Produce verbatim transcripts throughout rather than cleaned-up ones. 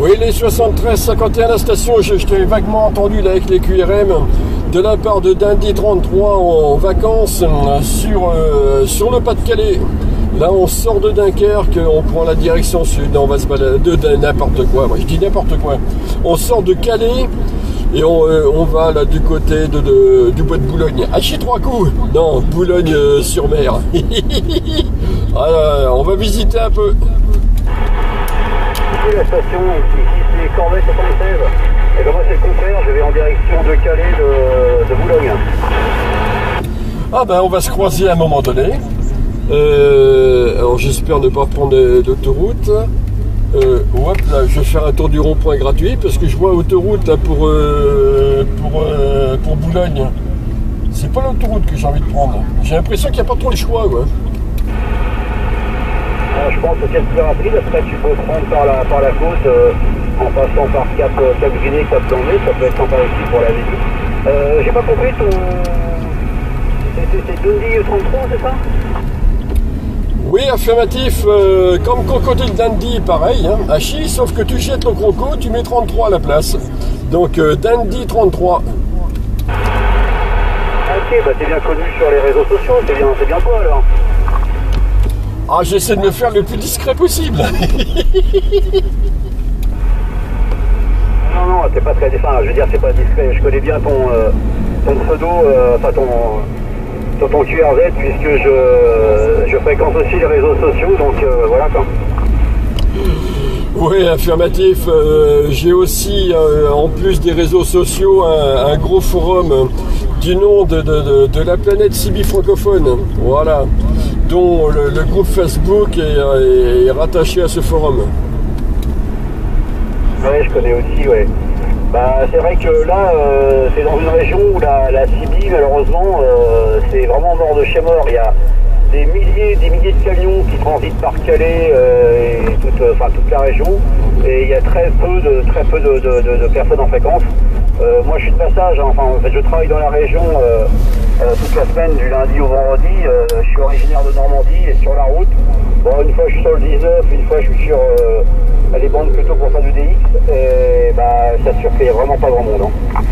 Oui, les soixante-treize cinquante et un, la station, je, je t'ai vaguement entendu là, avec les Q R M, de la part de Dundee trente-trois en vacances sur, euh, sur le Pas-de-Calais. Là, on sort de Dunkerque, on prend la direction sud, on va se balader de n'importe quoi, moi je dis n'importe quoi. On sort de Calais et on, euh, on va là du côté de, de, du bois de Boulogne. Ah, chez trois coups! Non, Boulogne euh, sur mer. Alors, on va visiter un peu. La station qui c'est Corvette soixante-seize. Et ben moi c'est le contraire, je vais en direction de Calais de, de Boulogne. Ah ben on va se croiser à un moment donné. Euh, alors j'espère ne pas prendre d'autoroute. Euh, hop là, je vais faire un tour du rond-point gratuit parce que je vois autoroute pour euh, pour euh, pour Boulogne. C'est pas l'autoroute que j'ai envie de prendre. J'ai l'impression qu'il n'y a pas trop le choix, quoi. Je pense que c'est le plus rapide, après tu peux prendre par la, par la côte euh, en passant par Cap Griné, Cap Danger, ça peut être sympa aussi pour la visite. Euh, J'ai pas compris ton... C'est Dundee trente-trois, c'est ça? Oui, affirmatif, euh, comme Coco de Dundee, pareil, hein, à Chi, sauf que tu jettes le croco, tu mets trente-trois à la place. Donc euh, Dundee trente-trois. Ok, bah t'es bien connu sur les réseaux sociaux, c'est bien, c'est bien toi alors. Ah, j'essaie de me faire le plus discret possible. Non, non, c'est pas très... Enfin, je veux dire, c'est pas discret. Je connais bien ton, euh, ton pseudo, euh, enfin ton, ton Q R Z, puisque je, je fréquente aussi les réseaux sociaux, donc euh, voilà quoi. Oui, affirmatif. Euh, J'ai aussi, euh, en plus des réseaux sociaux, un, un gros forum euh, du nom de, de, de, de la planète Sibi francophone. Voilà. Dont le, le groupe Facebook est, est, est rattaché à ce forum. Ouais, je connais aussi, ouais. Bah, c'est vrai que là, euh, c'est dans une région où la, la Sibi, malheureusement, euh, c'est vraiment mort de chez mort. Il y a des milliers, des milliers de camions qui transitent par Calais euh, et toute, euh, enfin, toute la région, et il y a très peu de, très peu de, de, de, de personnes en fréquence. Euh, moi, je suis de passage. Hein, enfin, en fait, je travaille dans la région. Euh, Euh, toute la semaine, du lundi au vendredi, euh, je suis originaire de Normandie et sur la route. Bon, une fois je suis sur le dix-neuf, une fois je suis sur euh, les bandes plutôt pour faire du D X, et bah, ça surfait vraiment pas grand monde. Hein.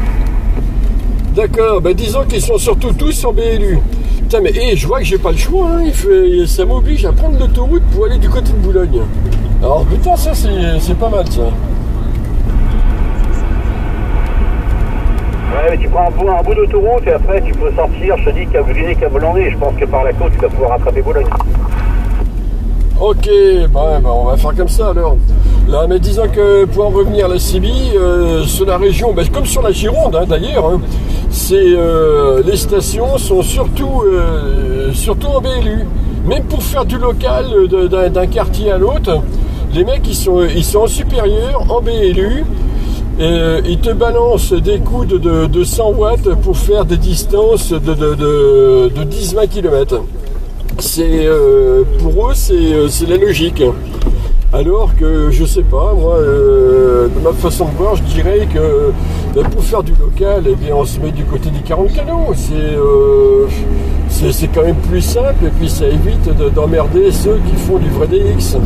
D'accord, bah disons qu'ils sont surtout tous sur B L U. Putain, mais hey, je vois que j'ai pas le choix, hein, il fait, ça m'oblige à prendre l'autoroute pour aller du côté de Boulogne. Alors putain, ça c'est pas mal ça. Ouais, mais tu prends un bout, un bout d'autoroute et après tu peux sortir, je te dis, Cap Griné, Cap Danger. Je pense que par la côte, tu vas pouvoir rattraper Boulogne. Ok, bah, bah on va faire comme ça alors. Là, mais disons que pour en revenir à la Sibi, euh, sur la région, bah, comme sur la Gironde hein, d'ailleurs, hein, euh, les stations sont surtout, euh, surtout en B L U. Même pour faire du local d'un quartier à l'autre, les mecs ils sont, ils sont en supérieur, en B L U. Et ils te balancent des coups de, de, de cent watts pour faire des distances de, de, de, de dix à vingt kilomètres. Euh, pour eux, c'est la logique. Alors que, je sais pas, moi, euh, de ma façon de voir, je dirais que ben, pour faire du local, eh bien, on se met du côté des quarante canaux. C'est euh, c'est quand même plus simple et puis ça évite d'emmerder ceux qui font du vrai D X.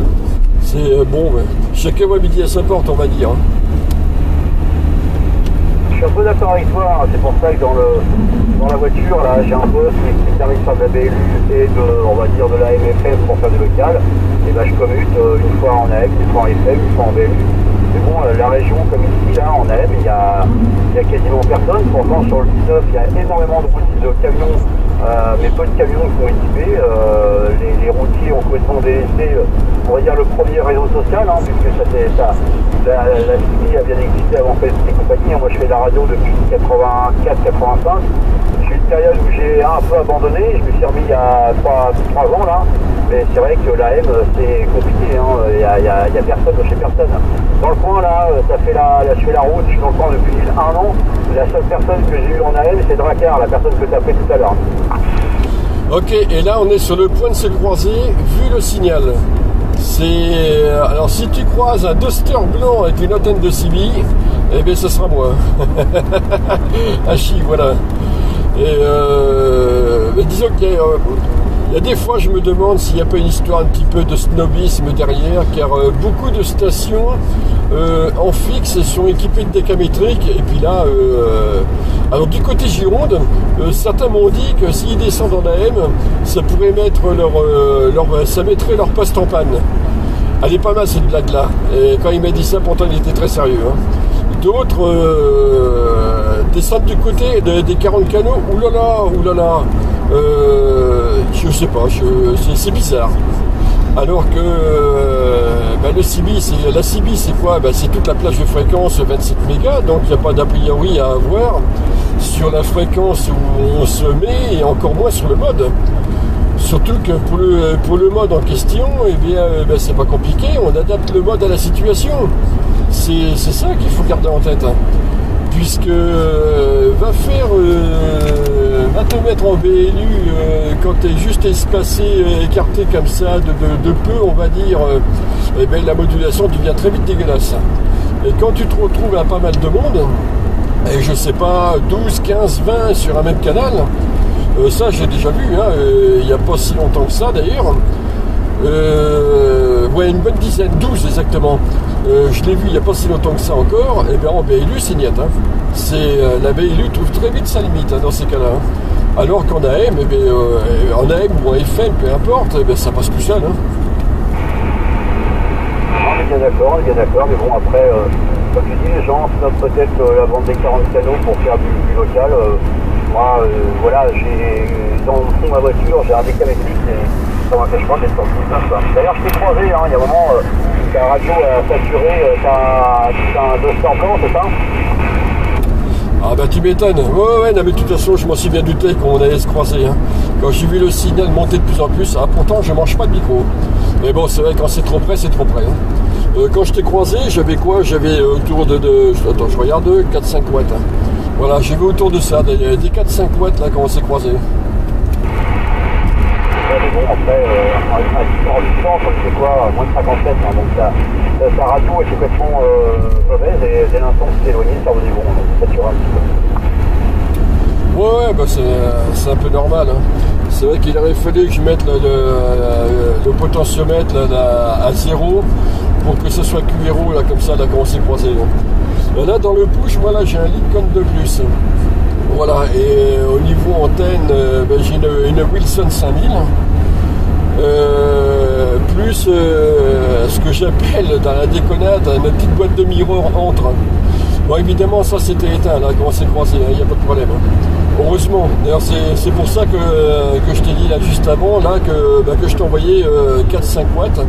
C'est bon, ben, chacun voit midi à sa porte, on va dire. Je suis un peu d'accord avec toi, c'est pour ça que dans, le, dans la voiture, là, j'ai un poste qui termine par de la B L U et de, on va dire, de la M F M pour faire du local. Et ben, je commute une fois en A M, une fois en F M, une fois en B L U. Mais bon, la région, comme ici, là, en A M, il n'y a, a quasiment personne. Pourtant, sur le dix-neuf, il y a énormément de, de camions, euh, mais peu de camions qui sont équipés. Euh, les, les routiers ont complètement délaissé, on va dire, le premier réseau social, hein, puisque ça, ça, la, la Sibi a bien existé avant Facebook et compagnie. Moi, je fais de la radio depuis quatre-vingt-quatre quatre-vingt-cinq. J'ai eu une période où j'ai un peu abandonné, je me suis remis il y a trois ans là, mais c'est vrai que l'A M, c'est compliqué, hein. il n'y a, a, a personne chez personne. Dans le coin là, ça fait la, là, je fais la route, je suis dans le coin depuis un an, la seule personne que j'ai eue en A M, c'est Drakkar, la personne que tu as fait tout à l'heure. Ok, et là on est sur le point de se croiser, vu le signal. C'est... Alors si tu croises un Duster blanc avec une antenne de Sibi, eh bien ce sera moi. Hachi, voilà. Et euh, mais disons qu'il y, euh, y a des fois je me demande s'il n'y a pas une histoire un petit peu de snobisme derrière, car euh, beaucoup de stations euh, en fixe sont équipés de décamétriques. Et puis là, euh, alors du côté Gironde, euh, certains m'ont dit que s'ils descendent en A M, ça pourrait mettre leur, euh, leur, ça mettrait leur poste en panne. Elle est pas mal cette blague là. Et quand il m'a dit ça, pourtant il était très sérieux, hein. D'autres euh, descendent du côté de, des quarante canaux. Oulala, oulala. Euh, je sais pas, c'est bizarre. Alors que euh, bah le Sibi, la Sibi c'est quoi, bah c'est toute la plage de fréquence vingt-sept mégas, donc il n'y a pas d'a priori à avoir sur la fréquence où on se met et encore moins sur le mode. Surtout que pour le, pour le mode en question, eh bien, eh bien c'est pas compliqué, on adapte le mode à la situation. C'est ça qu'il faut garder en tête, hein. Puisque euh, va faire euh, vingt-deux mètres en B L U euh, quand tu es juste espacé, écarté comme ça de, de, de peu, on va dire, euh, eh bien, la modulation devient très vite dégueulasse. Et quand tu te retrouves à pas mal de monde, et je sais pas, douze, quinze, vingt sur un même canal, euh, ça j'ai déjà vu, hein, euh, il n'y a pas si longtemps que ça d'ailleurs. Euh, ouais, une bonne dizaine, douze exactement. Euh, je l'ai vu il n'y a pas si longtemps que ça encore. Et bien en B L U, c'est niet, hein. C'est euh, la B L U trouve très vite sa limite, hein, dans ces cas-là, hein. Alors qu'en A M, eh bien, euh, en A M ou en F M, peu importe, eh bien, ça passe plus seul, hein. Non, mais bien d'accord, bien d'accord. Mais bon, après, euh, comme tu dis, les gens se notent peut-être euh, la vente des quarante canaux pour faire du, du local. Euh, moi, euh, voilà, j'ai dans ma voiture, j'ai un décamétrique. D'ailleurs, je t'ai croisé, hein, il y a un moment, euh, ta radio a saturé, euh, t'as un Duster blanc, c'est ça? Ah bah tu m'étonnes, ouais ouais, non, mais de toute façon je m'en suis bien douté qu'on allait se croiser, hein. Quand j'ai vu le signal monter de plus en plus, ah, pourtant je mange pas de micro. Mais bon, c'est vrai, quand c'est trop près, c'est trop près, hein. Euh, quand je t'ai croisé, j'avais quoi? J'avais autour de, de... Attends, je regarde, quatre à cinq watts. Hein. Voilà, j'avais autour de ça, des, des quatre à cinq watts là quand on s'est croisé. Bon, après, euh, en distance, c'est quoi, moins de cinquante-sept, hein, donc ça, ça, sa radio est complètement euh, mauvaise et dès l'instant que c'est éloigné, ça revenait bon, c'est saturé un petit peu. Ouais, ouais, bah c'est un peu normal, hein. C'est vrai qu'il aurait fallu que je mette le, le, le potentiomètre là, là, à zéro pour que ce soit Q zéro, là, comme ça, là, quand on s'est croisé. Là. Là, dans le push, moi, là, j'ai un Lincoln de plus. Voilà, et au niveau antenne, euh, bah, j'ai une, une Wilson cinq mille. Euh, plus euh, ce que j'appelle dans la déconnade ma petite boîte de miroir entre. Bon, évidemment, ça c'était éteint là quand on s'est croisé, il n'y a pas de problème, hein. Heureusement, d'ailleurs, c'est pour ça que, que je t'ai dit là juste avant là, que, bah, que je t'envoyais euh, quatre à cinq watts,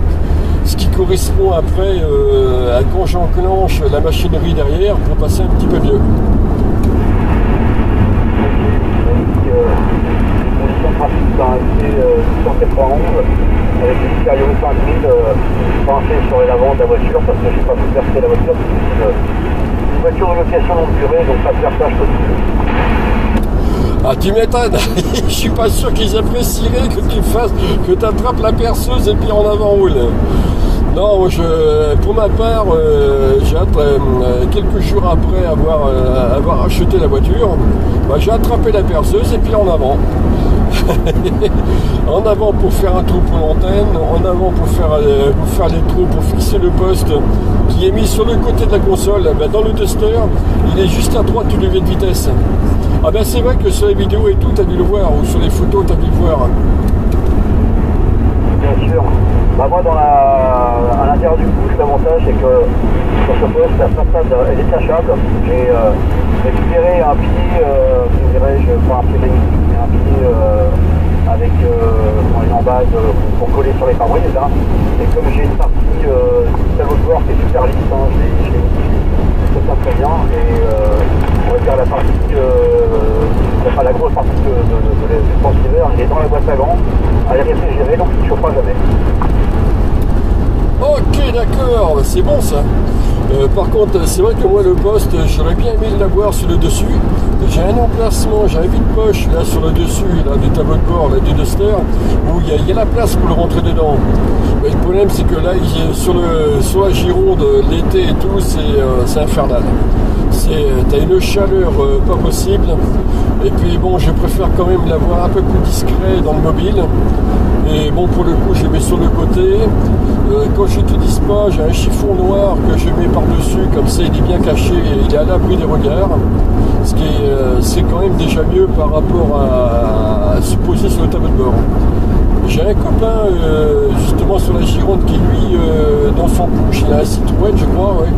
ce qui correspond après euh, à quand j'enclenche la machinerie derrière pour passer un petit peu mieux. Avec le Stereo cinq mille pincé sur l'avant de la voiture parce que je n'ai pas pu percer la voiture. Une voiture de location longue durée, donc pas de perçage possible. Ah, tu m'étonnes. Je suis pas sûr qu'ils apprécieraient que tu fasses, que tu attrapes la perceuse et puis en avant roule. Non, je, pour ma part, euh, euh, quelques jours après avoir, euh, avoir acheté la voiture, bah, j'ai attrapé la perceuse et puis en avant. En avant pour faire un trou pour l'antenne, en avant pour faire, euh, pour faire les trous, pour fixer le poste qui est mis sur le côté de la console. Ben dans le Duster, il est juste à droite du levier de vitesse. Ah ben c'est vrai que sur les vidéos et tout, t'as dû le voir, ou sur les photos, t'as dû le voir. Bien sûr. Bah moi, dans la... à l'intérieur du push, l'avantage c'est que sur ce poste, la façade est détachable. J'ai euh, récupéré un pied, euh, je dirais, je prends un pied magnifique. Un pied euh, avec euh, une embase euh, pour coller sur les pare-brises, hein. Et comme j'ai une partie euh, du salon de bord qui est super lisse, hein, je trouve ça très bien. Et euh, on va dire la partie, euh, enfin la grosse partie de, de, de, de l'expansiveur, il est dans la boîte à gants, elle est réfrigérée, donc il ne chauffe pas jamais. Ok, d'accord, c'est bon ça. Euh, par contre, c'est vrai que moi le poste, j'aurais bien aimé l'avoir sur le dessus. J'ai un emplacement, j'ai un vide-poche là sur le dessus là, du tableau de bord là, du Duster, où il y, y a la place pour le rentrer dedans. Mais le problème c'est que là, sur, le, sur la Gironde, l'été et tout, c'est euh, infernal. T'as une chaleur euh, pas possible. Et puis bon, je préfère quand même l'avoir un peu plus discret dans le mobile. Et bon, pour le coup, je mets sur le côté. Euh, quand je te dis pas, j'ai un chiffon noir que je mets par-dessus, comme ça il est bien caché et il est à l'abri des regards. Ce qui est, euh, c'est quand même déjà mieux par rapport à, à se poser sur le tableau de bord. J'ai un copain euh, justement sur la Gironde qui lui, euh, d'enfant bouche, il a un Citroën je crois, ouais.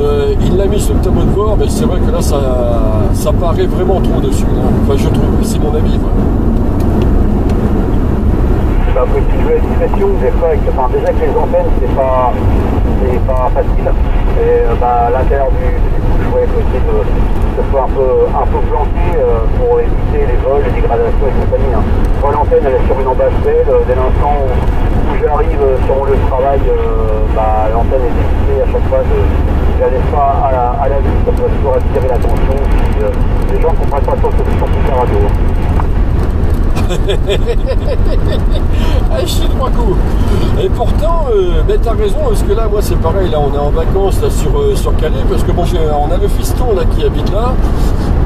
euh, il l'a mis sur le tableau de bord, mais c'est vrai que là ça, ça paraît vraiment trop dessus. Hein. Enfin je trouve, c'est mon avis. C'est un peu une visualisation des fois, avec, enfin, déjà que les antennes c'est pas, c'est pas facile, et euh, bah, à l'intérieur du, du bouche, ouais, c'est de se faire un peu, un peu planquer euh, pour éviter les vols, les dégradations et compagnie. Hein. Moi, l'antenne elle est sur une embâche belle, euh, dès l'instant où, où j'arrive euh, sur mon lieu de travail, euh, bah, l'antenne est décidée à chaque fois de la laisser pas à la, à la vue, ça peut toujours attirer l'attention, puis euh, les gens ne comprennent pas trop ce que c'est sur toute la radio. Allez, je suis trois coups. Et pourtant, euh, ben, t'as raison, parce que là, moi, c'est pareil, là, on est en vacances là, sur, euh, sur Calais, parce que bon, j'ai, on a le fiston là qui habite là.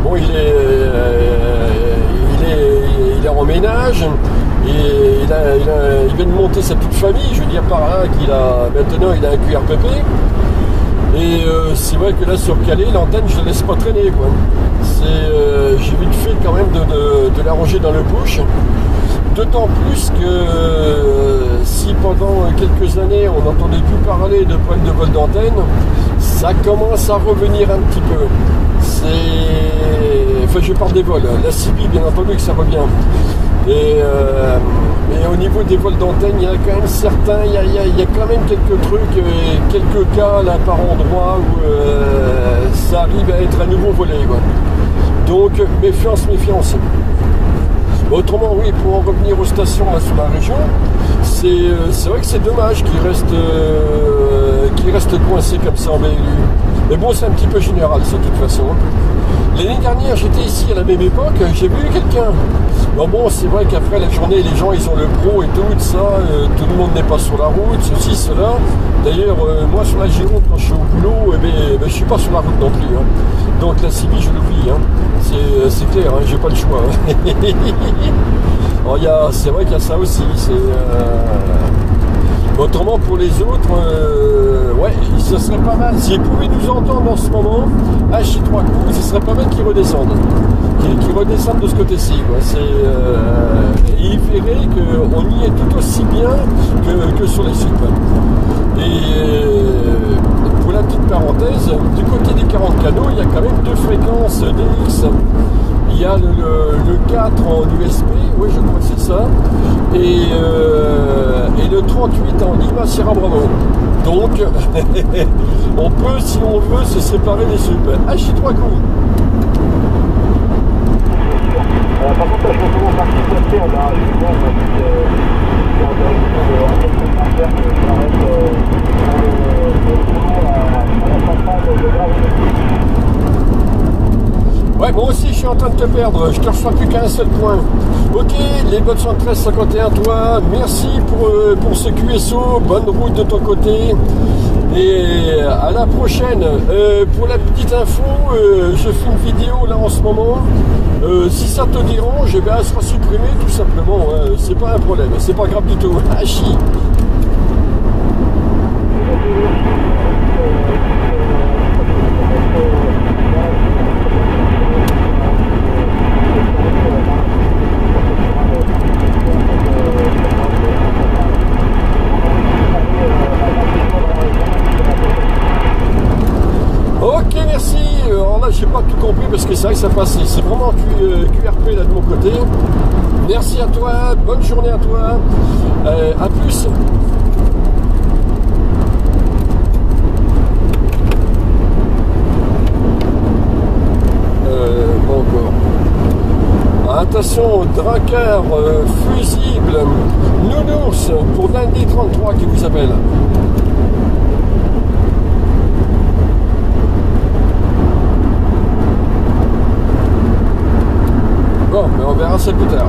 Bon, il est, euh, il est, il est en ménage. Et il, a, il, a, il vient de monter sa petite famille. Je veux dire par là qu'il a maintenant, il a un Q R P P. Et euh, c'est vrai que là sur Calais, l'antenne je ne laisse pas traîner quoi. C'est, euh, j'ai vite fait quand même de, de, de la ranger dans le push. D'autant plus que euh, si pendant quelques années on n'entendait plus parler de problèmes de vol d'antenne, ça commence à revenir un petit peu. C'est... Enfin je parle des vols, la Sibi bien entendu que ça revient. Et, euh, et au niveau des vols d'antenne, il y en a quand même certains, il y a, il y a, il y a quand même quelques trucs, et quelques cas là, par endroit où euh, ça arrive à être à nouveau volé. Ouais. Donc méfiance, méfiance. Autrement, oui, pour en revenir aux stations là, sur la région, c'est, euh, c'est vrai que c'est dommage qu'ils restent, euh, qu'ils restent coincés comme ça en B L U. Mais bon, c'est un petit peu général, ça, de toute façon. L'année dernière, j'étais ici à la même époque, j'ai vu quelqu'un. Bon, bon, c'est vrai qu'après la journée, les gens, ils ont le pro et tout, tout ça. Euh, tout le monde n'est pas sur la route, ceci, cela. D'ailleurs, euh, moi, sur la Gironde, quand je suis au boulot, eh bien, eh bien, je suis pas sur la route non plus. Hein. Donc la Sibi, je l'oublie. Hein. C'est, c'est clair, hein, j'ai pas le choix. Hein. Alors, y a, c'est vrai qu'il y a ça aussi. C'est, euh... Autrement, pour les autres... Euh... Ouais, ce serait pas mal, s'ils pouvaient nous entendre en ce moment, à Chitrois, ce serait pas mal qu'ils redescendent, qu'ils, qu'ils redescendent de ce côté-ci, quoi. C'est, euh, et ils verraient qu'on y est tout aussi bien que, que sur les sites. Et pour la petite parenthèse, du côté des quarante canaux, il y a quand même deux fréquences D X. Il y a le, le, le quatre en U S P, oui je crois que c'est ça, et, euh, et le trente-huit en Lima Sierra Bravo. Donc, on peut, si on veut, se séparer des subs. Ah, j'y trois coups. Euh, par contre, là, je recommande par qui se faire, là, justement, parce que c'est en direction de l'entrée de je m'arrête dans le boulot à la centrale de Drakkar. Ouais, moi aussi, je suis en train de te perdre. Je te reçois plus qu'à un seul point. Ok, les bots cent treize cinquante et un, toi, merci pour, euh, pour ce Q S O, bonne route de ton côté, et à la prochaine. Euh, pour la petite info, euh, je fais une vidéo là en ce moment, euh, si ça te dérange, eh bien, elle sera supprimée tout simplement, euh, c'est pas un problème, c'est pas grave du tout, ah chi. J'ai pas tout compris parce que c'est vrai que ça passe, c'est vraiment Q R P là de mon côté. Merci à toi, bonne journée à toi, euh, à plus. Euh, bon, encore. Attention, Drakkar, euh, fusible, nounours pour lundi trente-trois qui vous appelle. Bon, mais on verra ça plus tard.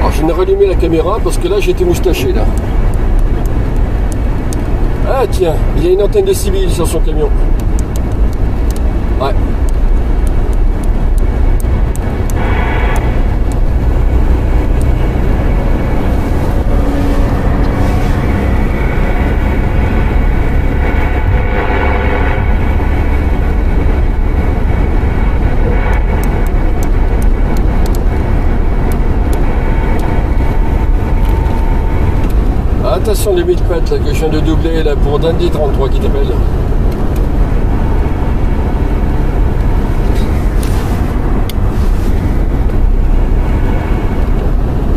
Alors, je n'ai rallumé la caméra parce que là, j'étais moustaché, là. Ah, tiens, il y a une antenne de civil sur son camion. Ouais. station de mille pattes là, que je viens de doubler là, pour Dundee trente-trois qui t'appelle.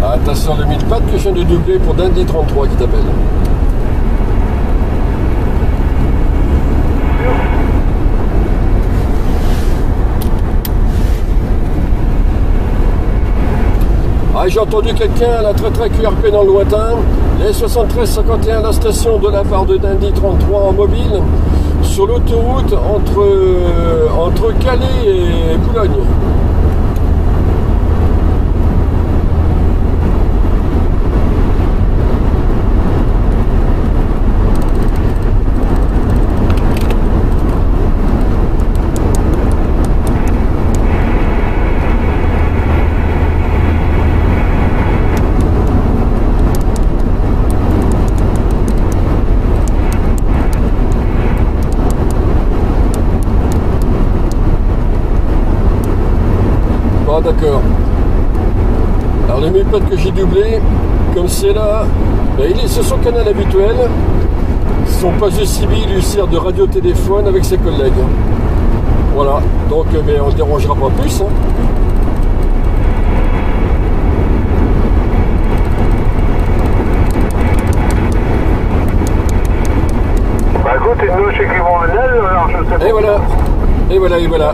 Ah, station de mille pattes que je viens de doubler pour Dundee trente-trois qui t'appelle. Ah, j'ai entendu quelqu'un à la traître Q R P dans le lointain. Les soixante-treize cinquante et un, la station de la part de Dundee trente-trois en mobile, sur l'autoroute entre, euh, entre Calais et Boulogne. D'accord. Alors le mille pattes que j'ai doublé, comme c'est là, ben, il est sur son canal habituel. Son poste de Sibi lui sert de radio-téléphone avec ses collègues. Voilà, donc mais on ne dérangera pas plus. Hein. Bah écoute, nous chez Clément-Anel, alors je sais pas. Et voilà, et voilà, et voilà.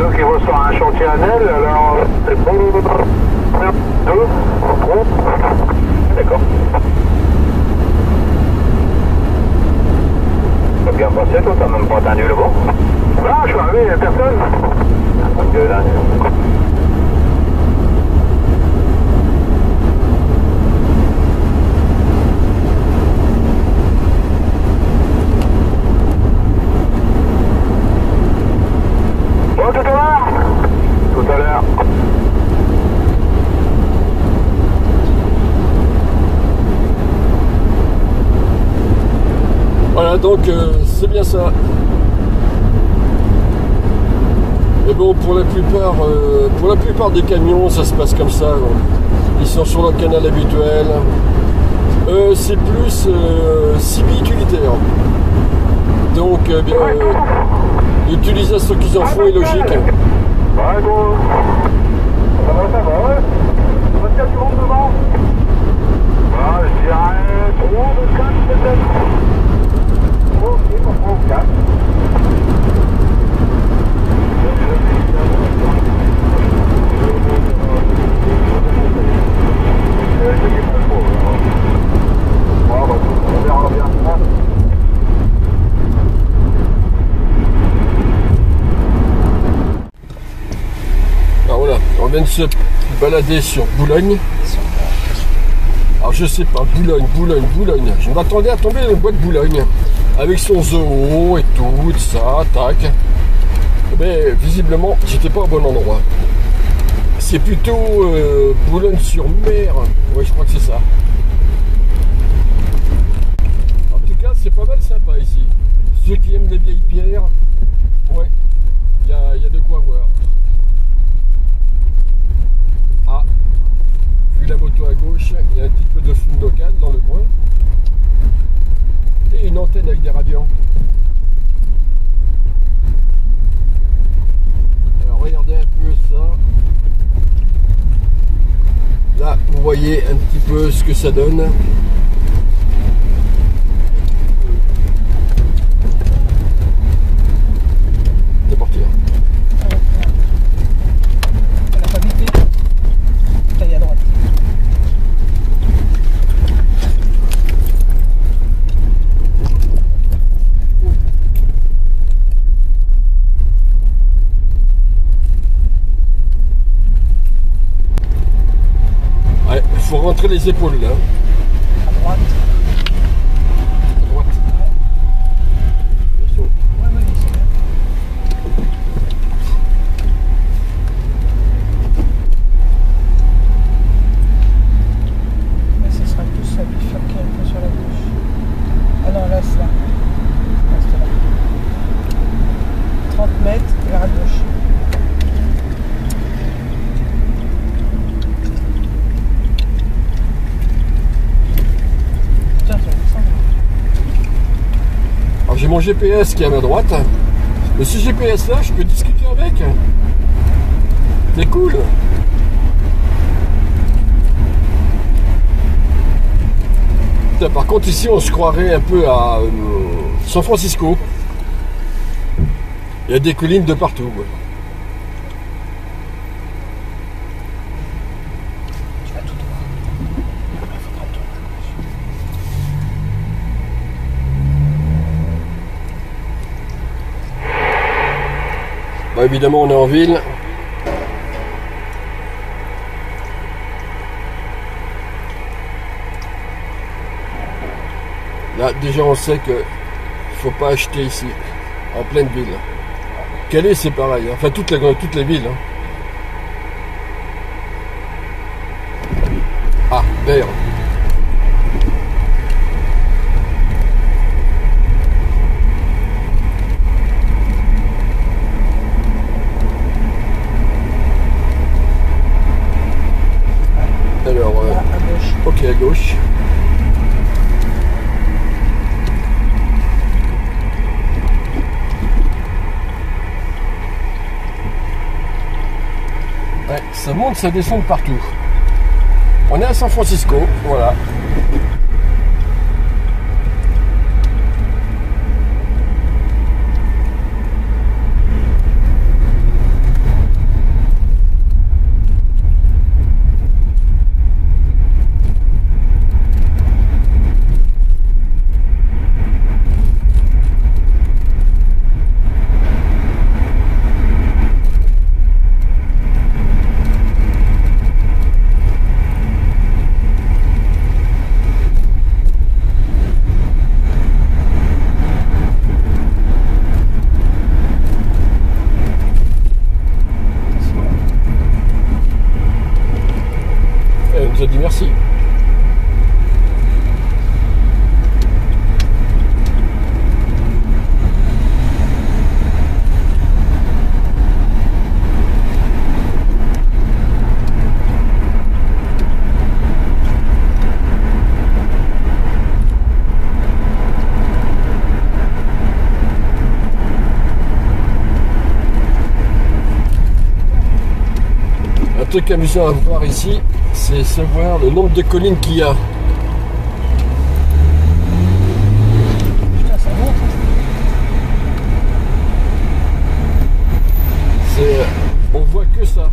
Donc ils vont sur un chantier anel, alors c'est bon. D'accord. T'as bien passé toi, t'as même pas attendu le bon? Non, je suis arrivé, il n'y a personne. Donc euh, c'est bien ça. Et bon, pour la plupart euh, pour la plupart des camions ça se passe comme ça, donc. Ils sont sur leur canal habituel. Euh, c'est plus euh, Sibi utilitaire, donc euh, bien euh, l'utilisation qu'ils en font est logique. Ouais, bon. Ça va, ça va, ouais. On va faire du monde devant. Bah, je dirais trois ou quatre peut-être. Alors voilà, on vient de se balader sur Boulogne. Alors je sais pas, Boulogne, Boulogne, Boulogne. Je m'attendais à tomber dans le bois de Boulogne. Avec son zoo et tout ça, tac. Mais visiblement, j'étais pas au bon endroit. C'est plutôt euh, Boulogne sur Mer. Ouais, je crois que c'est ça. En tout cas, c'est pas mal sympa ici. Ceux qui aiment les vieilles pierres, ouais, il y a, y a de quoi voir. Ah, vu la moto à gauche, il y a un petit peu de film local dans le coin. Et une antenne avec des radiants. Alors regardez un peu ça. Là, vous voyez un petit peu ce que ça donne. C'est parti. Elle n'a pas vite vite. Elle est à droite. Faut rentrer les épaules là. À droite. À droite. Ouais. Ouais, ouais, c'est bien. Mais ce sera plus à bifurquer un peu sur la gauche. Ah non, là c'est là. Reste là. trente mètres vers la gauche. mon G P S qui est à ma droite. Et ce G P S là, je peux discuter avec. C'est cool. Putain, par contre ici on se croirait un peu à euh, San Francisco. Il y a des collines de partout. Quoi. Bah évidemment on est en ville. Là déjà on sait que faut pas acheter ici, en pleine ville. Calais c'est pareil, hein. Enfin toute la, toute la ville. Hein. Ah, vert. Ok, à gauche. Ouais, ça monte, ça descend partout. On est à San Francisco, voilà. Ce qui est amusant à voir ici, c'est savoir le nombre de collines qu'il y a. Putain, ça monte. C'est, on voit que ça.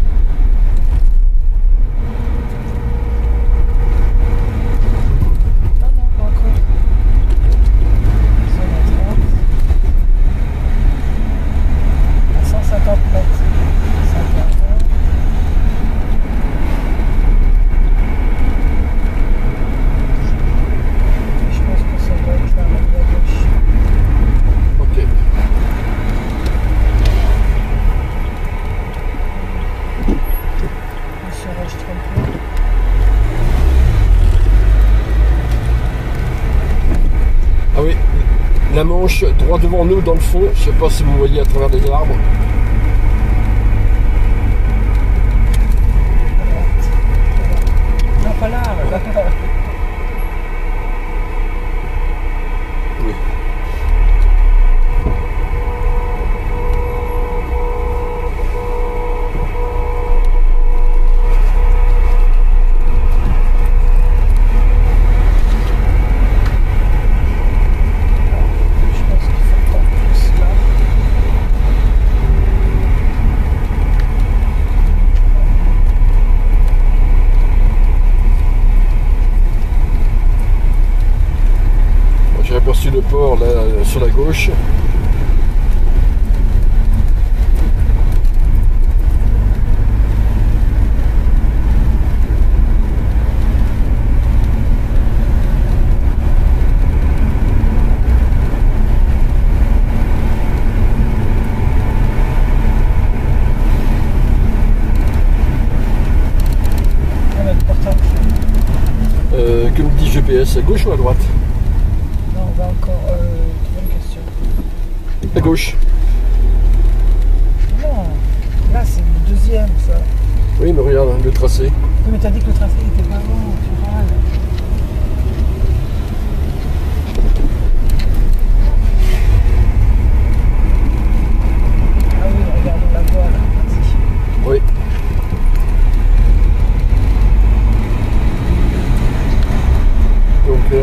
Droit devant nous dans le fond, je sais pas si vous voyez à travers les arbres. Non, pas là, là, là. Oui. Le port là sur la gauche. Euh, que me dit G P S, à gauche ou à droite? Encore euh, une question. À gauche. Non, là c'est le deuxième ça. Oui mais regarde le tracé. Oui mais t'as dit que le tracé n'était pas bon, tu râles.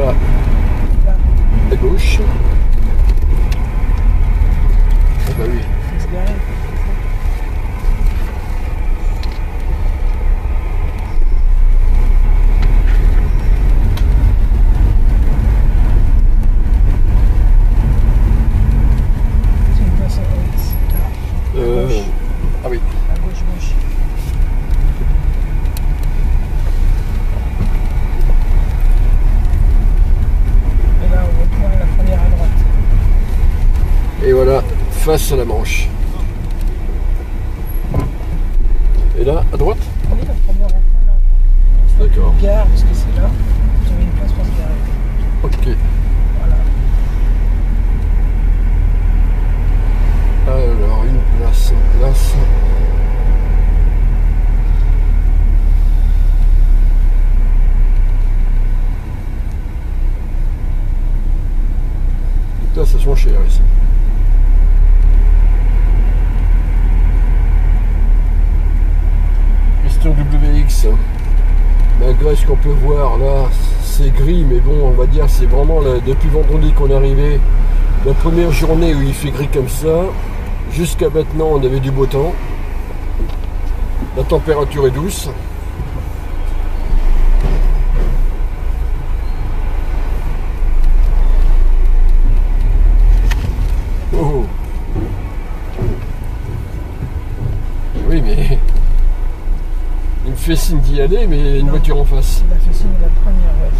là à gauche. Ah bah oui. Face à la Manche. Et là, à droite ? Oui, la première rencontre là. D'accord. Gare, parce que c'est là. J'avais une place pour se garer. Ok. Voilà. Alors, une place, une place. Toute la station chère ici. W X, malgré ce qu'on peut voir là, c'est gris, mais bon, on va dire c'est vraiment là, depuis vendredi qu'on est arrivé, la première journée où il fait gris comme ça. Jusqu'à maintenant on avait du beau temps, la température est douce. Oh. Oui, mais il me fait signe d'y aller, mais il y a une non, voiture en face. Il a fait signe de la première voiture.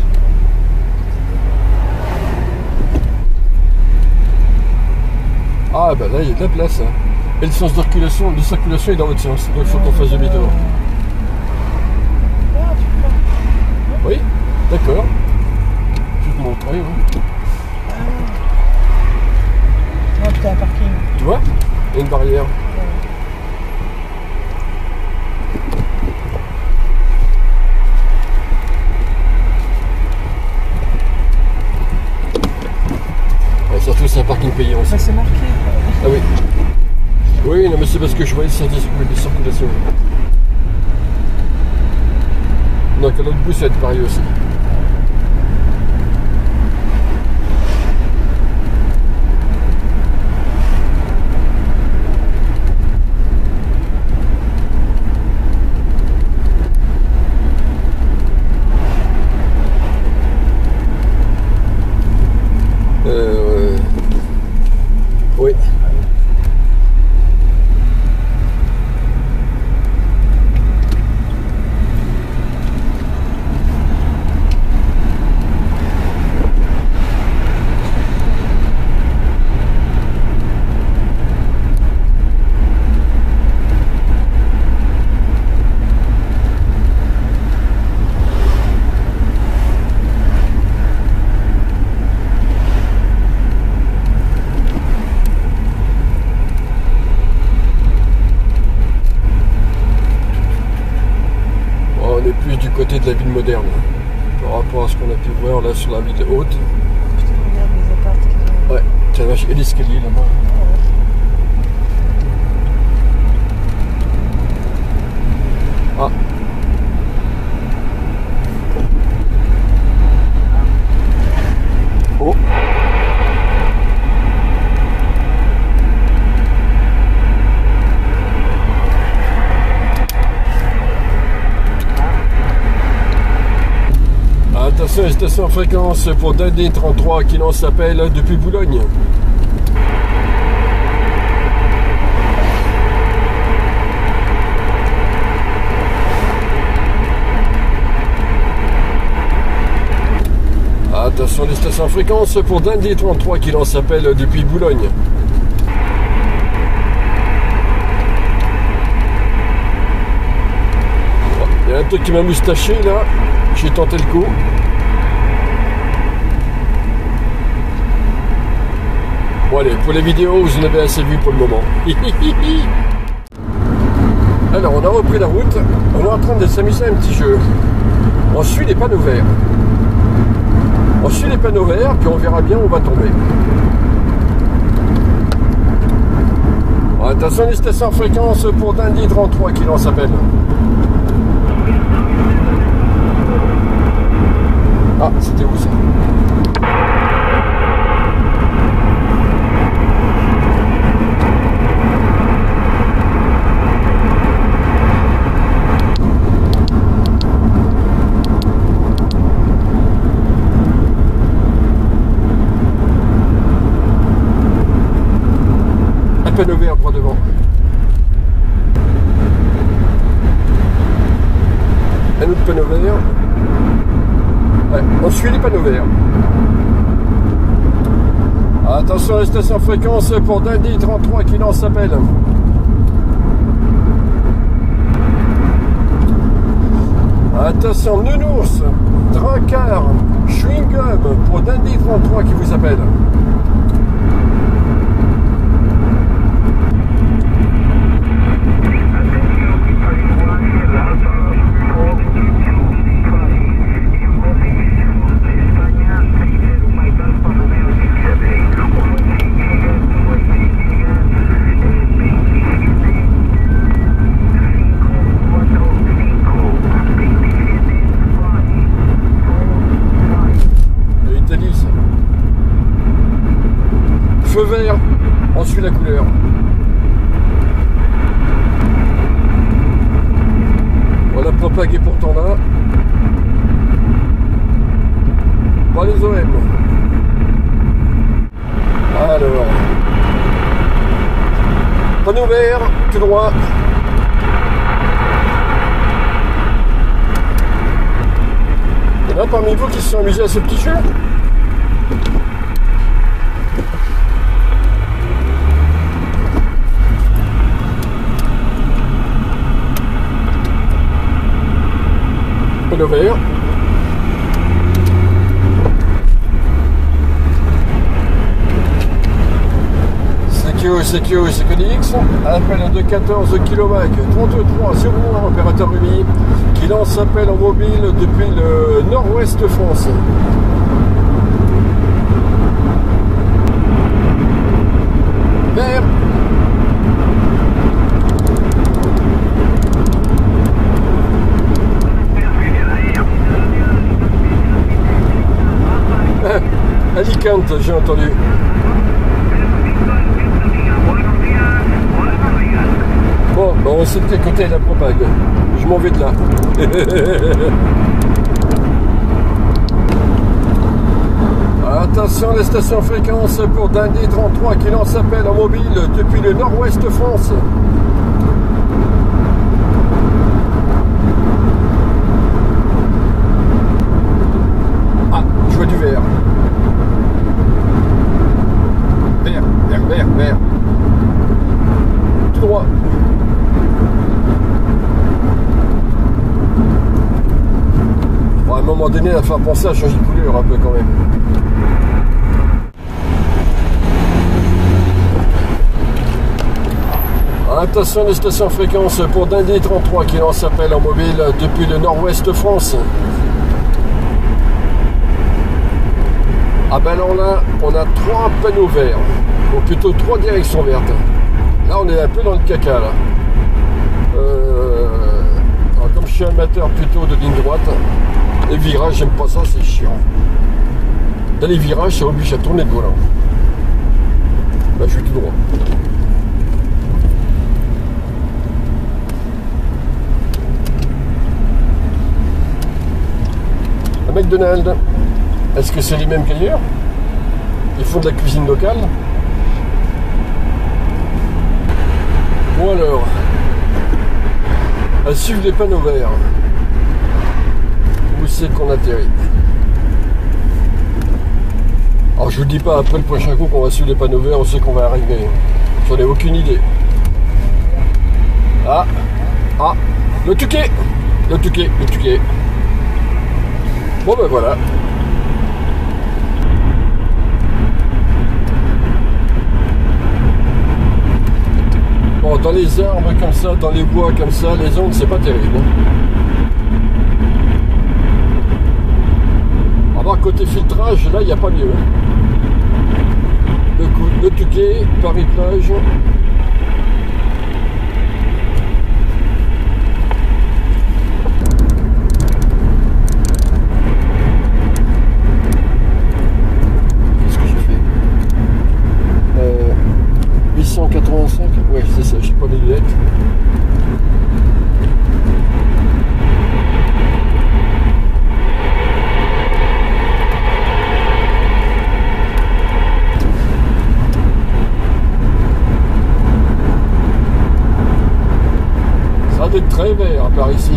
Ah bah là il y a de la place. Hein. Et le sens de circulation, de circulation est dans l'autre sens, donc il faut qu'on fasse demi-tour. Oui, d'accord. Je vais te montrer. Oui. Ah. Non, t'as un parking. Tu vois, il y a une barrière. Surtout c'est un parking payant aussi. Bah, c'est marqué. Ah oui. Oui, non mais c'est parce que je voyais le syndic de circulation. Donc à l'autre bout ça va être pareil aussi. De la ville moderne par rapport à ce qu'on a pu voir là sur la ville haute. Je te regarde les appartements qui... Ouais, tiens vache, et l'escalier là-bas. Ah, ouais. Ah. Station fréquence pour Dundee trente-trois qui lance l'appel depuis Boulogne. Attention les stations fréquence pour Dundee trente-trois qui lance l'appel depuis Boulogne. Il y a un truc qui m'a moustaché là, j'ai tenté le coup. Bon allez, pour les vidéos, vous en avez assez vu pour le moment. Alors, on a repris la route. On est en train de s'amuser à un petit jeu. On suit les panneaux verts. On suit les panneaux verts, puis on verra bien où on va tomber. Bon, attention, les stations fréquence pour Dundee trente-trois qui lance appel. Ah, c'était où ça ? On suit les panneaux verts. Attention à la station fréquence pour Dundee trente-trois qui lance appel. Attention Nounours, Drakkar, Chewing Gum pour Dundee trente-trois qui vous appelle. La couleur. On la propague est pourtant là. Pas les O M. Alors. Panneau vert, tout droit. Il y en a parmi vous qui se sont amusés à ce petit jeu. Vert. C Q, C Q, C Q D X, appel de quatorze kilowatt, trente-trois zéro un, opérateur Rémi, qui lance appel en mobile depuis le nord-ouest de France. Vert. Alicante, j'ai entendu. Bon, ben on sait de quel côté la propague. Je m'en vais de là. Attention, la station fréquence pour Dundee trente-trois qui lance appel en mobile depuis le nord-ouest de France. Ah, je vois du vert. À un moment donné, il va falloir penser à changer de couleur un peu quand même. Attention des stations fréquences pour Dundee trente-trois qui lance appel en mobile depuis le nord-ouest de France. Ah ben alors là, on a trois panneaux verts, ou plutôt trois directions vertes. Là, on est un peu dans le caca là. Euh... Alors, comme je suis amateur plutôt de ligne droite. Les virages, j'aime pas ça, c'est chiant. Dans les virages, ça oblige à tourner de volant. Là, je suis tout droit. Le McDonald's, est-ce que c'est les mêmes qu'ailleurs? Ils font de la cuisine locale? Ou alors, à suivre les panneaux verts. C'est qu'on atterrit. Alors je vous dis pas après le prochain coup qu'on va suivre les panneaux verts, on sait qu'on va arriver. J'en ai aucune idée. Ah, ah, le Touquet, le Touquet, le Touquet. Bon ben voilà. Bon, dans les arbres comme ça, dans les bois comme ça, les ondes c'est pas terrible. Côté filtrage, là il n'y a pas mieux. Le, coup, le Touquet, Paris-Plage. Qu'est-ce que j'ai fait euh, huit cent quatre-vingt-cinq. Ouais, c'est ça, j'ai pas mes lunettes. C'est très vert par ici.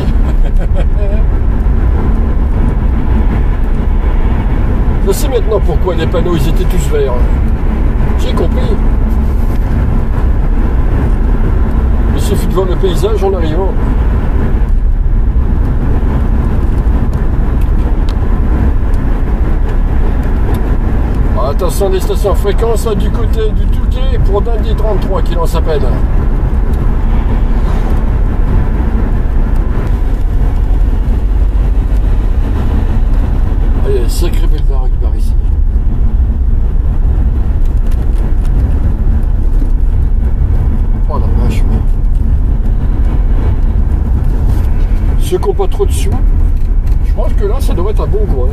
maintenant pourquoi les panneaux ils étaient tous verts. J'ai compris. Il suffit de voir le paysage en arrivant. Attention des stations fréquences du côté du Touquet pour Dundee trente-trois qui en s'appelle. Allez, sacré belle baraque par ici. Oh la vache. Ceux qui n'ont pas trop de sous, je pense que là ça devrait être un bon coin.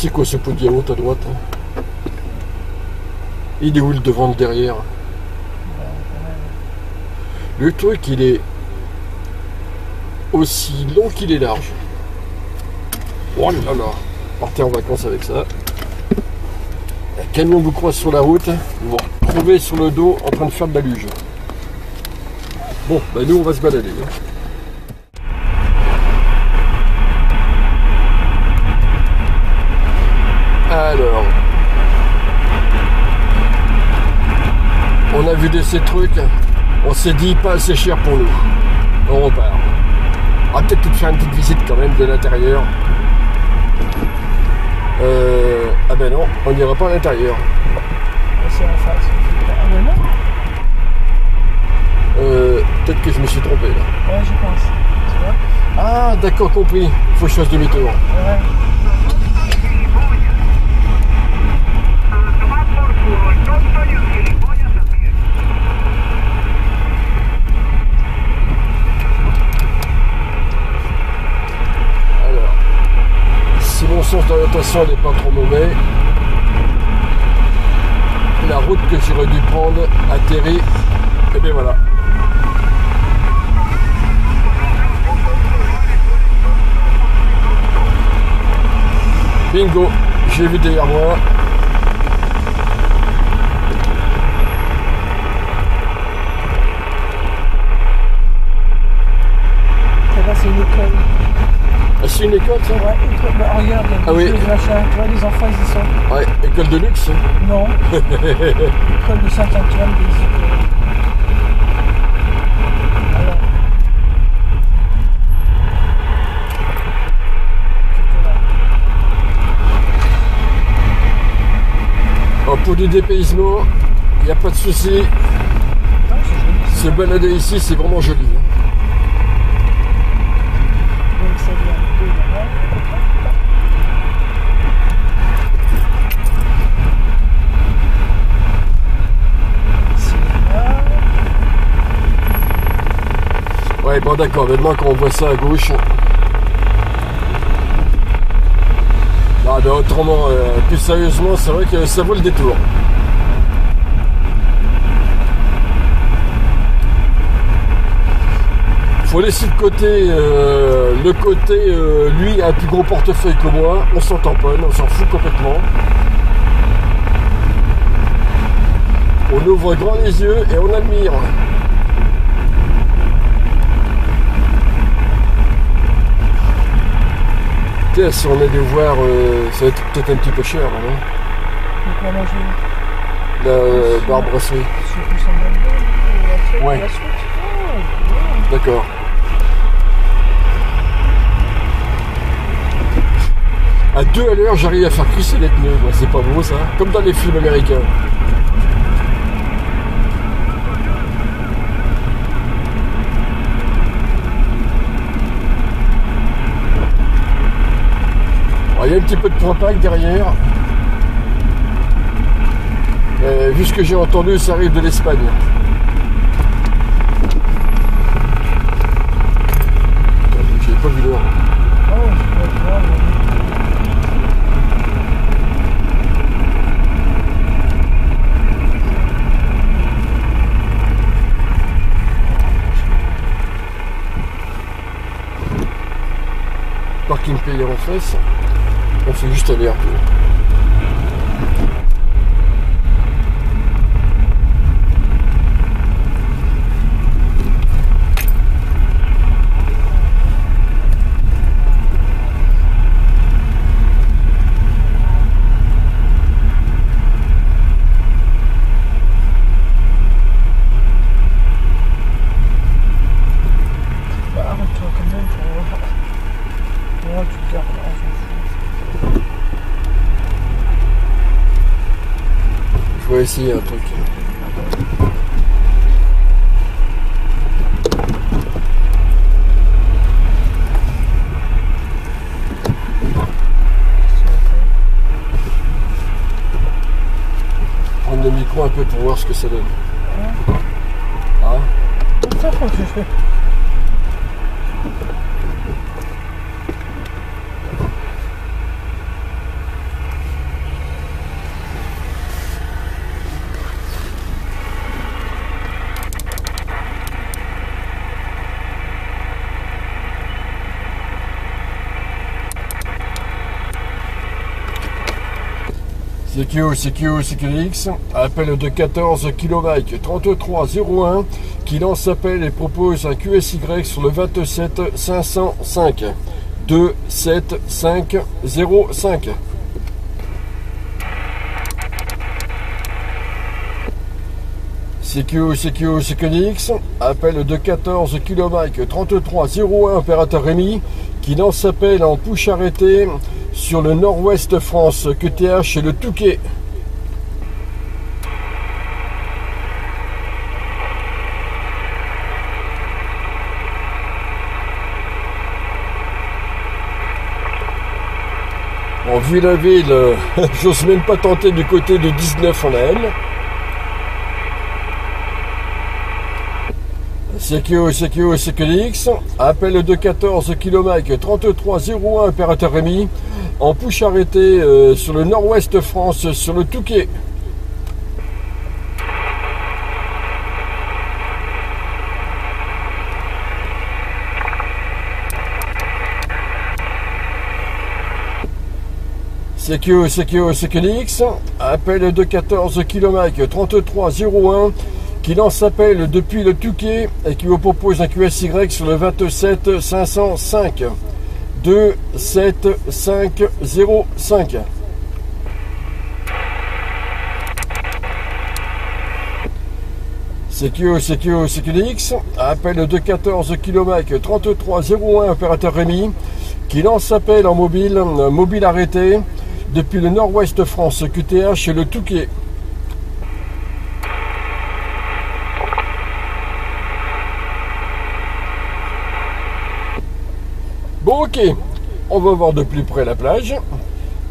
C'est quoi ce pot de yaourt à droite? Il est où le devant, le derrière? Le truc, il est aussi long qu'il est large. Oh là là, partez en vacances avec ça. Un camion vous croise sur la route, vous vous retrouvez sur le dos en train de faire de la luge. Bon, bah nous on va se balader. Hein. Alors, on a vu de ces trucs, on s'est dit pas assez cher pour nous. On repart. On va peut-être tout faire une petite visite quand même de l'intérieur. Euh, ah ben non, on n'ira pas à l'intérieur. Euh, peut-être que je me suis trompé là. Ouais, je pense. Tu vois ? Ah d'accord, compris. Faut que je fasse demi-tour. Ouais. Mon sens d'orientation n'est pas trop mauvais. La route que j'aurais dû prendre atterrit. Et bien voilà. Bingo, j'ai vu derrière moi. Ça va, c'est une école. Ah, c'est une école, ça? Ouais, école. Bah, regarde, il y a des ah, oui. machins. Tu vois, les enfants, ils y sont. Ouais, école de luxe? Non. École de Saint-Antoine, des... Pour du dépaysement, il n'y a pas de souci. Se balader ici, c'est vraiment joli. Ouais, bon d'accord, maintenant qu'on voit ça à gauche. Ah ben autrement, euh, plus sérieusement, c'est vrai que ça vaut le détour. Faut laisser de côté euh, le côté, euh, lui a un plus gros portefeuille que moi, on s'en tamponne, on s'en fout complètement. On ouvre grand les yeux et on admire. Si on est de voir, euh, ça va être peut-être un petit peu cher. Hein. De quoi manger ? Le barbe brassée. Ouais. D'accord. À deux à l'heure, j'arrive à faire crisser les pneus. C'est pas beau ça. Comme dans les films américains. Il y a un petit peu de propane derrière. Et vu ce que j'ai entendu, ça arrive de l'Espagne. J'ai pas vu l'heure. Parking payé en face. On fait juste aller un peu. Bah, arrête-toi quand même pour... Moi, tu gardes là, je m'en fous. Je vais essayer un truc. Prendre le micro un peu pour voir ce que ça donne. Ah. Comme ça, quand tu fais. C Q, C Q, C Q X, appel de quatorze kilomètres, trente-trois zéro un, qui lance appel et propose un Q S Y sur le vingt-sept cinq cent cinq, deux sept cinq zéro cinq. C Q, C Q, C Q X, appel de quatorze kilomètres, trente-trois zéro un, opérateur Rémi, qui lance appel en push arrêté sur le nord-ouest France, Q T H et le Touquet. Bon, vu la ville, j'ose même pas tenter du côté de dix-neuf en la L. C Q, C Q, C Q X, appel de quatorze kilomètres, trente-trois zéro un, opérateur Rémi, en push arrêté euh, sur le nord-ouest France, sur le Touquet. C Q, C Q, C Q D X, appel de quatorze kilomètres, trente-trois zéro un, qui lance appel depuis le Touquet et qui vous propose un Q S Y sur le vingt-sept cinq cent cinq, deux sept cinq zéro cinq. C Q, C Q, C Q D X, appel de quatorze kilomètres, trente-trois zéro un, opérateur Rémi, qui lance appel en mobile, mobile arrêté, depuis le nord-ouest France, Q T H, le Touquet. Bon, ok, on va voir de plus près la plage.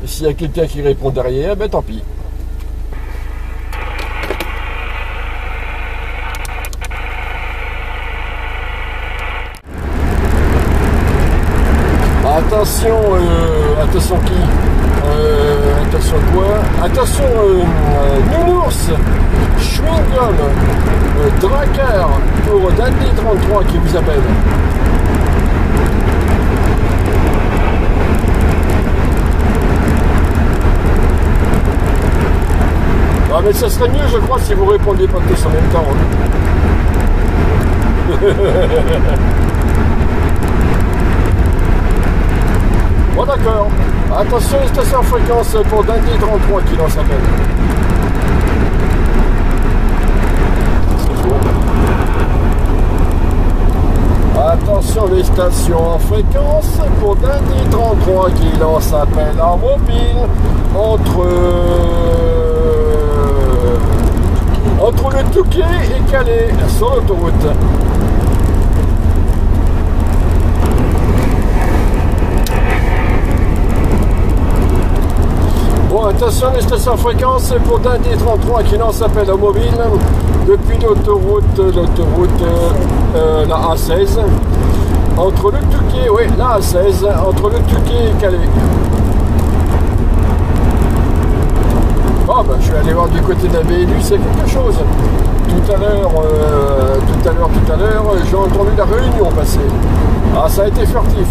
S'il y a quelqu'un qui répond derrière, ben tant pis. Attention, euh, attention qui euh, attention quoi Attention, euh, euh, Nounours, Schwingum, euh, Drakkar pour Dundee trente-trois qui vous appelle. Ah mais ça serait mieux je crois si vous répondiez pas tous en même temps. Hein. Bon d'accord, attention station fréquence pour Dundee trente-trois qui lance appel. Attention les stations en fréquence pour Dundee trente-trois qui lance appel en mobile entre, euh, entre le Touquet et Calais sur l'autoroute. Bon, attention les stations fréquences pour Dundee trente-trois qui lance appel au mobile depuis l'autoroute l'autoroute euh, la A seize entre le Touquet, oui la A seize entre le Touquet et Calais. Bon ben je vais aller voir du côté de la B L U, c'est quelque chose. Tout à l'heure, euh, tout à l'heure, tout à l'heure, j'ai entendu la Réunion passer. Ah ça a été furtif.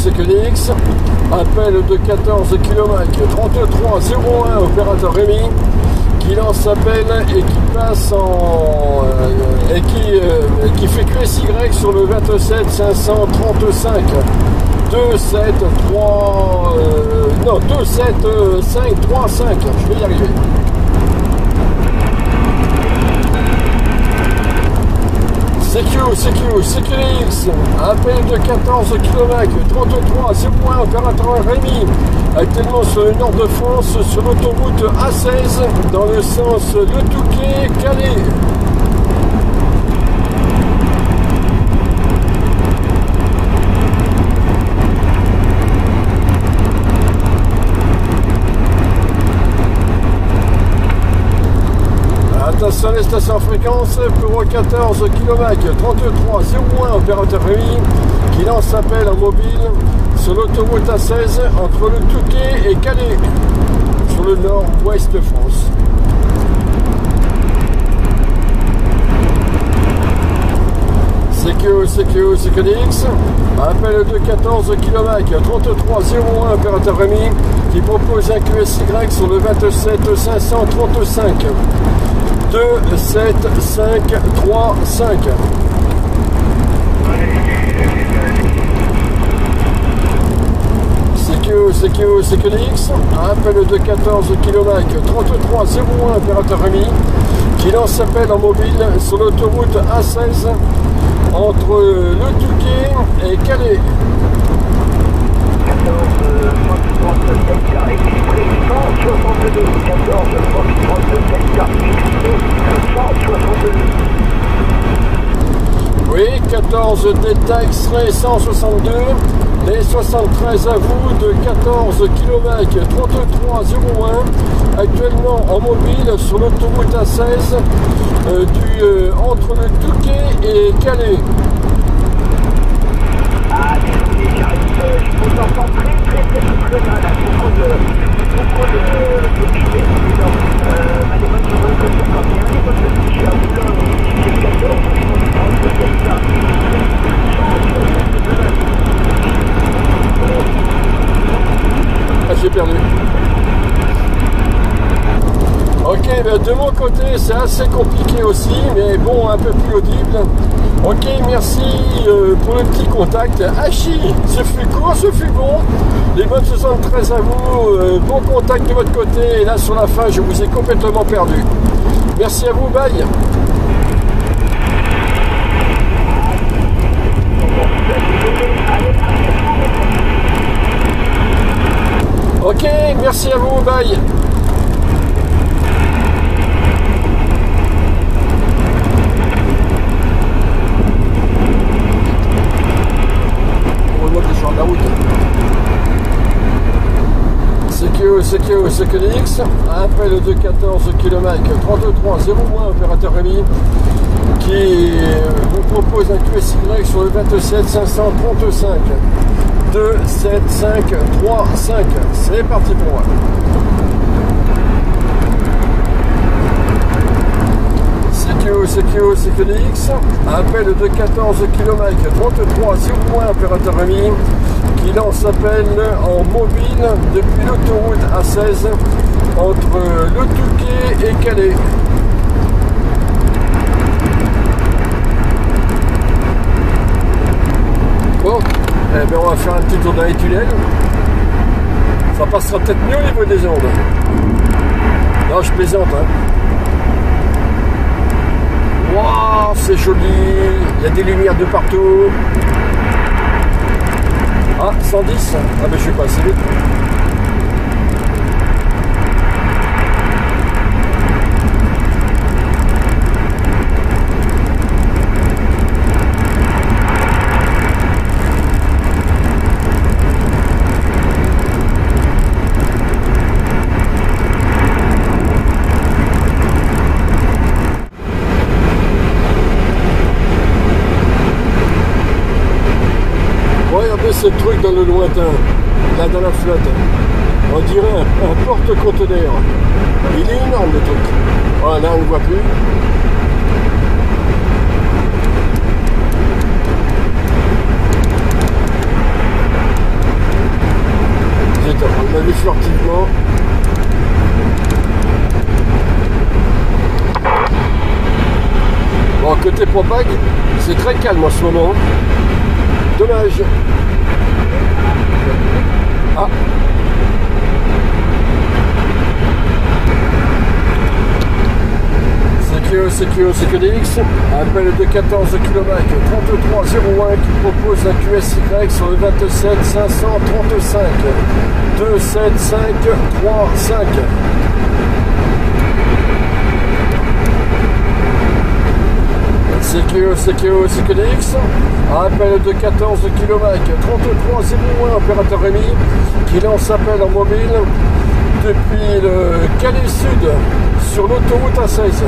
C Q D X, appel de quatorze kilomètres, trente-trois zéro un, opérateur Rémi, qui lance appel et qui passe en. Euh, et qui, euh, qui fait Q S Y sur le vingt-sept cinq cent trente-cinq, deux sept trois. Euh, non, deux sept cinq trois cinq, je vais y arriver. C Q, C Q, C Q D X, appel de quatorze kilomètres, trente-trois zéro un, opérateur Rémi, actuellement sur le nord de France, sur l'autoroute A seize, dans le sens Le Touquet-Calais. Attention les stations fréquences pour quatorze kilomètres, trente-trois zéro un, opérateur Rémi, qui lance appel en mobile sur l'autoroute A seize entre le Touquet et Calais, sur le nord-ouest de France. C Q, C Q, C Q D X, appel de quatorze kilomètres, trente-trois zéro un, opérateur Rémi, qui propose un Q S Y sur le vingt-sept cinq cent trente-cinq. deux sept cinq trois cinq. C Q, C Q, C Q D X, appel de quatorze kilomètres, trente-trois zéro un, opérateur Rémi, qui lance appel en mobile sur l'autoroute A seize entre Le Touquet et Calais. quatorze, trente-sept, quatorze, trente-deux, quatorze, trente-sept, quatorze, trente-sept, quatorze, quatorze Delta X-Ray cent soixante-deux, les soixante-treize à vous de quatorze kilomètres trente-trois zéro un, actuellement en mobile sur l'autoroute A seize euh, du, euh, entre Le Touquet et Calais. Ah, merci, j'arrive, euh, je vous entends très très très très mal, beaucoup de, beaucoup de, de pieds, euh, allez, moi je vois que c'est quand bien, moi je suis à Boulogne, j'ai quatorze, je me sens de Delta, je suis à Boulogne. Ah, j'ai perdu. Ok, ben de mon côté c'est assez compliqué aussi, mais bon, un peu plus audible. Ok, merci euh, pour le petit contact. Hachi, ce fut court, ce fut bon. Les bonnes soixante-treize à vous, euh, bon contact de votre côté. Et là sur la fin, je vous ai complètement perdu. Merci à vous, bye. Ok, merci à vous, bye. C Q D X, après le deux quatorze kilomètres trente-trois zéro un, opérateur Rémi, qui vous propose un Q S Y sur le vingt-sept cinq cent trente-cinq deux sept cinq trois cinq. C'est parti pour moi. C Q D X, après le deux quatorze kilomètres trente-trois zéro un, opérateur Rémi, qui lance appel en mobile depuis l'autoroute A seize entre Le Touquet et Calais. Bon, eh ben on va faire un petit tour dans les tunnels. Ça passera peut-être mieux au niveau des ondes. Non, je plaisante. Hein. Waouh, c'est joli. Il y a des lumières de partout. Ah, cent dix. Ah ben je suis pas assez vite. Ce truc dans le lointain, là dans la flotte, on dirait un, un porte-conteneur. Il est énorme le truc. Ah, là on ne voit plus. On l'a vu furtivement. Bon, côté propague, c'est très calme en ce moment. Dommage. Ah. C Q D X, appel de quatorze kilomètres trente-trois zéro un qui propose un Q S Y sur le vingt-sept cinq cent trente-cinq deux sept cinq trois cinq. C Q D X, appel de quatorze kilomètres trente-trois zéro un, opérateur Rémi, qui lance appel en mobile depuis le Calais Sud sur l'autoroute A seize.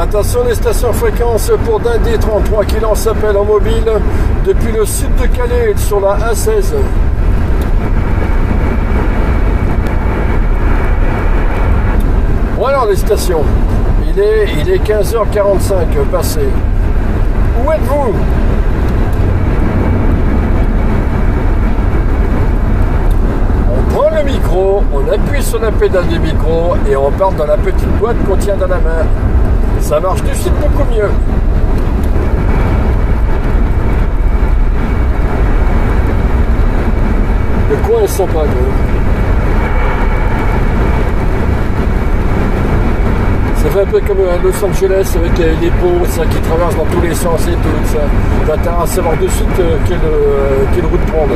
Attention les stations fréquences pour Dundee trente-trois qui lance appel en mobile depuis le sud de Calais sur la A seize. Voilà les stations. Il est, il est quinze heures quarante-cinq passé. Où êtes-vous ? On prend le micro, on appuie sur la pédale du micro et on part dans la petite boîte qu'on tient dans la main. Ça marche du site beaucoup mieux. Le coin est sympa, gros. Ça fait un peu comme à Los Angeles avec les, les ponts ça, qui traversent dans tous les sens et tout ça. T'as à savoir de suite euh, quelle, euh, quelle route prendre.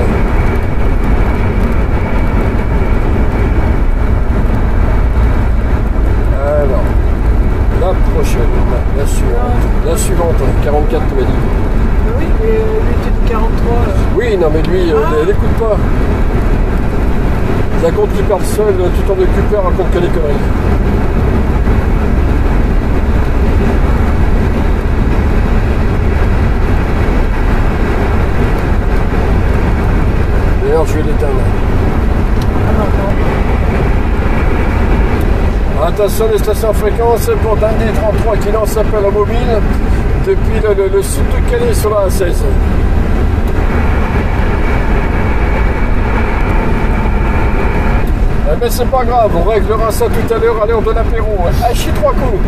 pas. Ça compte qui parle seul tout en occupeur, à compte que les conneries. D'ailleurs, je vais l'éteindre. Attention, les stations fréquences pour Dundee trente-trois qui lance appel au mobile depuis le, le, le sud de Calais sur la A seize. Eh ben c'est pas grave, on réglera ça tout à l'heure à l'heure de l'apéro. Hachi trois coups.